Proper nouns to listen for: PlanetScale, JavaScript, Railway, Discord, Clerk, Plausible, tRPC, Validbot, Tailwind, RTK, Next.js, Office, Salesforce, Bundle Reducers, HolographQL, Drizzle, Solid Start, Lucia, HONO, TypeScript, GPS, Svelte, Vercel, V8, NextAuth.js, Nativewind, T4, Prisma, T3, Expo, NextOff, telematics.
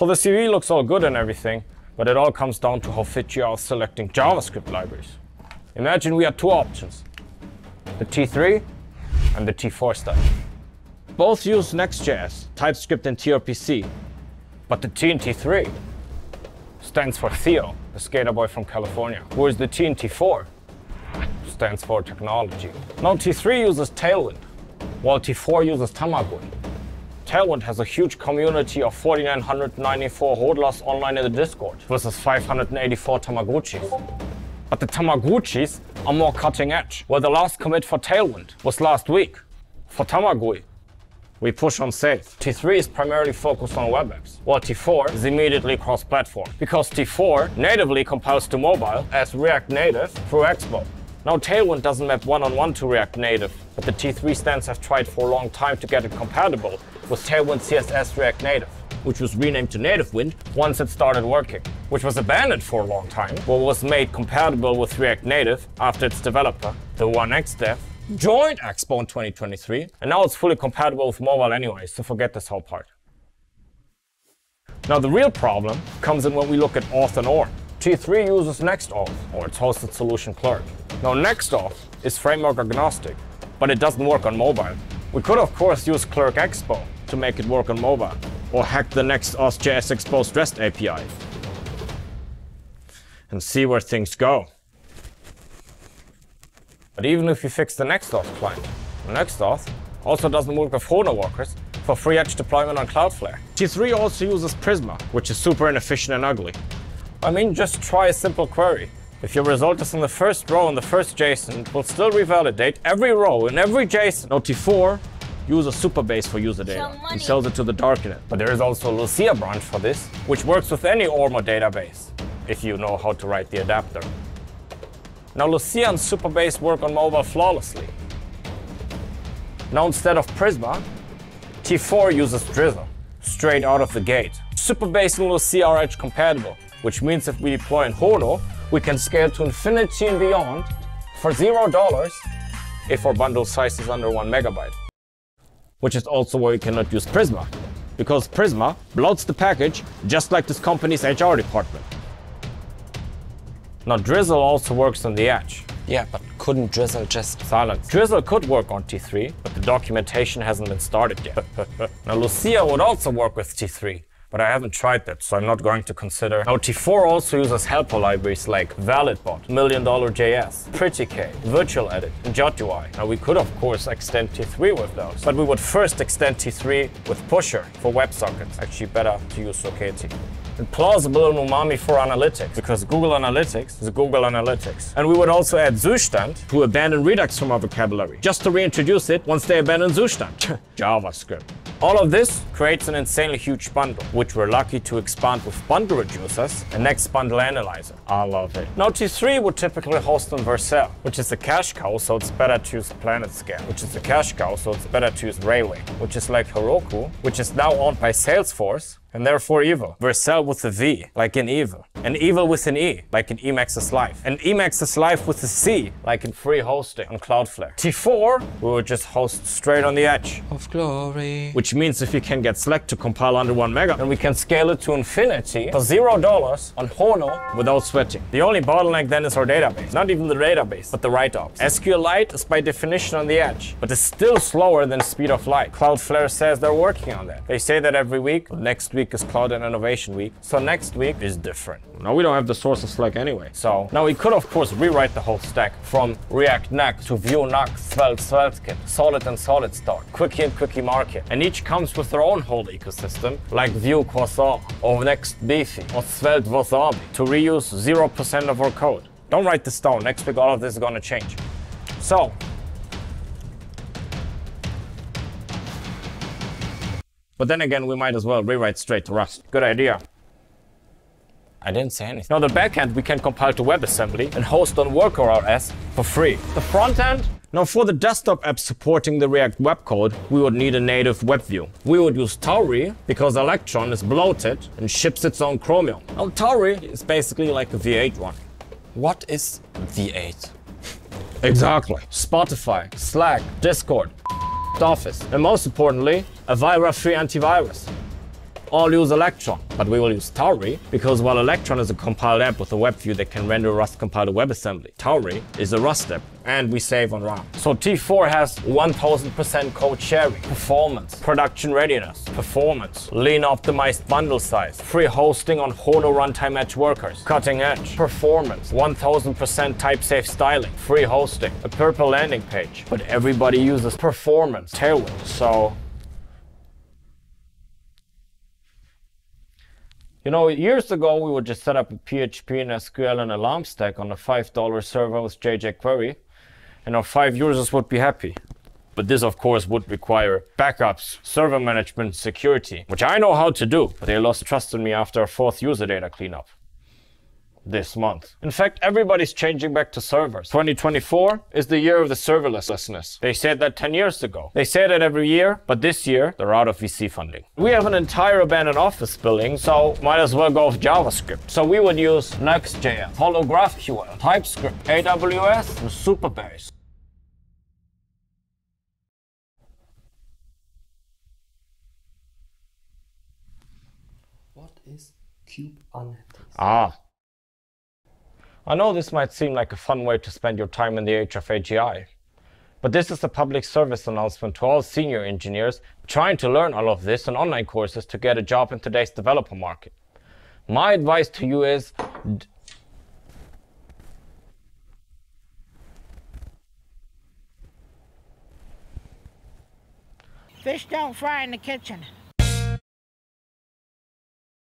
So the CV looks all good and everything, but it all comes down to how fit you are selecting JavaScript libraries. Imagine we had two options, the T3 and the T4 stack. Both use Next.js, TypeScript and tRPC, but the T in T3 stands for Theo, the skater boy from California, who is the T in T4, stands for technology. Now T3 uses Tailwind, while T4 uses Tamagui. Tailwind has a huge community of 4,994 hodlers online in the Discord, versus 584 Tamaguchis. But the Tamaguchis are more cutting edge, where the last commit for Tailwind was last week. For Tamagui, we push on safe. T3 is primarily focused on web apps, while T4 is immediately cross-platform, because T4 natively compiles to mobile as React Native through Expo. Now Tailwind doesn't map one-on-one to React Native, but the T3 stands have tried for a long time to get it compatible with Tailwind CSS React Native, which was renamed to NativeWind once it started working, which was abandoned for a long time, but was made compatible with React Native after its developer, the XDev, joined Expo in 2023, and now it's fully compatible with mobile anyway, so forget this whole part. Now the real problem comes in when we look at auth and org. T3 uses NextOff, or its hosted solution Clerk. Now NextOff is framework agnostic, but it doesn't work on mobile. We could of course use Clerk Expo to make it work on mobile, or hack the NextAuth.js exposed REST API and see where things go. But even if you fix the NextAuth client, NextAuth also doesn't work with HONO workers for free edge deployment on Cloudflare. T3 also uses Prisma, which is super inefficient and ugly. I mean, just try a simple query. If your result is in the first row in the first JSON, it will still revalidate every row in every JSON. Now T4 uses Supabase for user data and sells it to the darknet. But there is also a Lucia branch for this, which works with any ORMA database, if you know how to write the adapter. Now Lucia and Supabase work on mobile flawlessly. Now instead of Prisma, T4 uses Drizzle, straight out of the gate. Supabase and Lucia are edge compatible, which means if we deploy in HONO, we can scale to infinity and beyond for $0 if our bundle size is under 1 megabyte. Which is also why we cannot use Prisma, because Prisma bloats the package just like this company's HR department. Now Drizzle also works on the edge. Yeah, but couldn't Drizzle just... Silence. Drizzle could work on T3, but the documentation hasn't been started yet. Now Lucia would also work with T3, but I haven't tried that, so I'm not going to consider. Now T4 also uses helper libraries like ValidBot, $1 Million.js, PrettyK, VirtualEdit, and JotUI. Now we could of course extend T3 with those, but we would first extend T3 with Pusher for WebSockets. Actually better to use Socketti. And Plausible and Umami for analytics, because Google Analytics is Google Analytics. And we would also add Zustand, who abandoned Redux from our vocabulary, just to reintroduce it once they abandoned Zustand. JavaScript. All of this creates an insanely huge bundle, which we're lucky to expand with bundle reducers and Next Bundle Analyzer. I love it. Now T3 would typically host on Vercel, which is a cash cow, so it's better to use PlanetScale, which is a cash cow, so it's better to use Railway, which is like Heroku, which is now owned by Salesforce, and therefore evil. Vercel with a V, like in evil. And evil with an E, like in Emacs Live. And Emacs Live with a C, like in free hosting on Cloudflare. T4, we would just host straight on the edge of glory. Which means if we can get Slack to compile under 1 mega, then we can scale it to infinity for $0 on HONO without sweating. The only bottleneck then is our database. Not even the database, but the write-ups. SQLite is by definition on the edge, but is still slower than speed of light. Cloudflare says they're working on that. They say that every week. Next week is Cloud and Innovation Week, so next week is different. Now we don't have the source of Slack anyway. So now we could of course rewrite the whole stack from React Next to Vue Next, Svelte, SvelteKit, Solid and Solid Start, Quickie and Quickie Market, and each comes with their own whole ecosystem, like Vue Croissant or Next Beefy or Svelte Wasabi, to reuse 0% of our code. Don't write this down. Next week all of this is gonna change. So. But then again, we might as well rewrite straight to Rust. Good idea. I didn't say anything. Now the backend we can compile to WebAssembly and host on WorkerOS for free. The front end? Now for the desktop app supporting the React web code, we would need a native web view. We would use Tauri because Electron is bloated and ships its own Chromium. Now Tauri is basically like a V8 one. What is V8? Exactly. Spotify, Slack, Discord, Office, and most importantly, a Vira-free antivirus. or use Electron, but we will use Tauri because while Electron is a compiled app with a web view that can render Rust compiled WebAssembly, Tauri is a Rust app and we save on RAM. So T4 has 1000% code sharing, performance, production readiness, performance, lean optimized bundle size, free hosting on HONO runtime edge workers, cutting edge, performance, 1000% type safe styling, free hosting, a purple landing page, but everybody uses performance, Tailwind, so... You know, years ago, we would just set up a PHP and SQL and alarm stack on a $5 server with jjQuery, and our 5 users would be happy. But this, of course, would require backups, server management, security, which I know how to do, but they lost trust in me after our 4th user data cleanup this month. In fact, everybody's changing back to servers. 2024 is the year of the serverlessness. They said that 10 years ago. They say that every year, but this year they're out of VC funding. We have an entire abandoned office building, so might as well go with JavaScript. So we would use Next.js, HolographQL, TypeScript, AWS, and Supabase. What is kubeAnnotation? I know this might seem like a fun way to spend your time in the age of AGI, but this is a public service announcement to all senior engineers trying to learn all of this in online courses to get a job in today's developer market. My advice to you is... Fish don't fry in the kitchen.